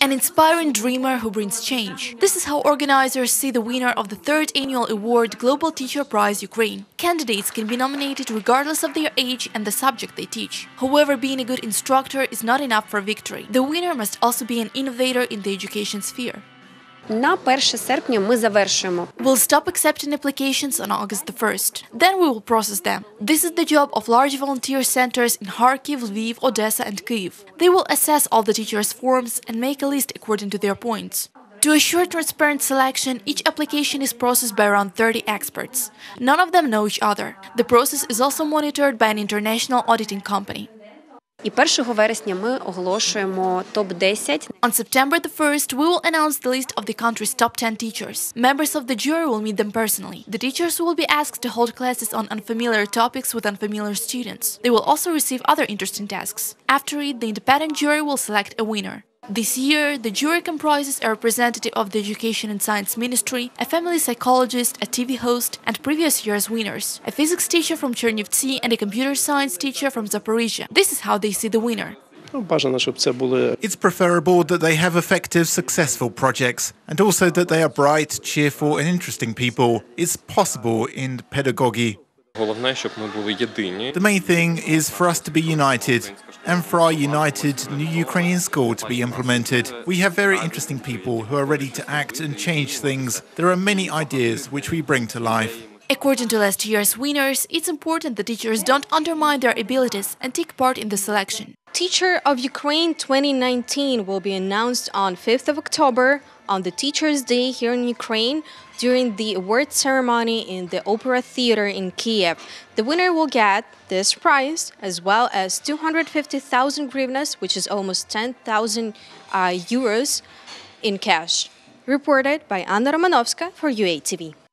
an inspiring dreamer who brings change. This is how organizers see the winner of the third annual award Global Teacher Prize Ukraine. Candidates can be nominated regardless of their age and the subject they teach. However, being a good instructor is not enough for victory. The winner must also be an innovator in the education sphere. We'll stop accepting applications on August the 1st. Then we will process them. This is the job of large volunteer centers in Kharkiv, Lviv, Odessa and Kyiv. They will assess all the teachers' forms and make a list according to their points. To assure transparent selection, each application is processed by around 30 experts. None of them know each other. The process is also monitored by an international auditing company. On September the 1st, we will announce the list of the country's top 10 teachers. Members of the jury will meet them personally. The teachers will be asked to hold classes on unfamiliar topics with unfamiliar students. They will also receive other interesting tasks. After it, the independent jury will select a winner. This year, the jury comprises a representative of the Education and Science Ministry, a family psychologist, a TV host and previous year's winners, a physics teacher from Chernivtsi and a computer science teacher from Zaporizhia. This is how they see the winner. It's preferable that they have effective, successful projects, and also that they are bright, cheerful and interesting people. It's possible in pedagogy. The main thing is for us to be united, and for our united new Ukrainian school to be implemented. We have very interesting people who are ready to act and change things. There are many ideas which we bring to life. According to last year's winners, it's important that teachers don't undermine their abilities and take part in the selection. Teacher of Ukraine 2019 will be announced on 5th of October on the Teachers' Day here in Ukraine during the award ceremony in the Opera Theater in Kyiv. The winner will get this prize as well as 250,000 hryvnias, which is almost 10,000 euros in cash. Reported by Anna Romanovska for UATV.